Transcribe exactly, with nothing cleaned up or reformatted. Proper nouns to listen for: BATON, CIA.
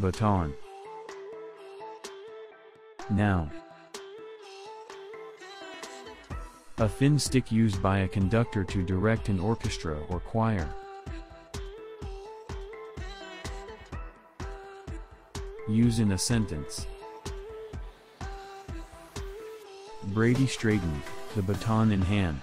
Baton. Noun. A thin stick used by a conductor to direct an orchestra or choir. Use in a sentence. Brady straightened, the baton in hand.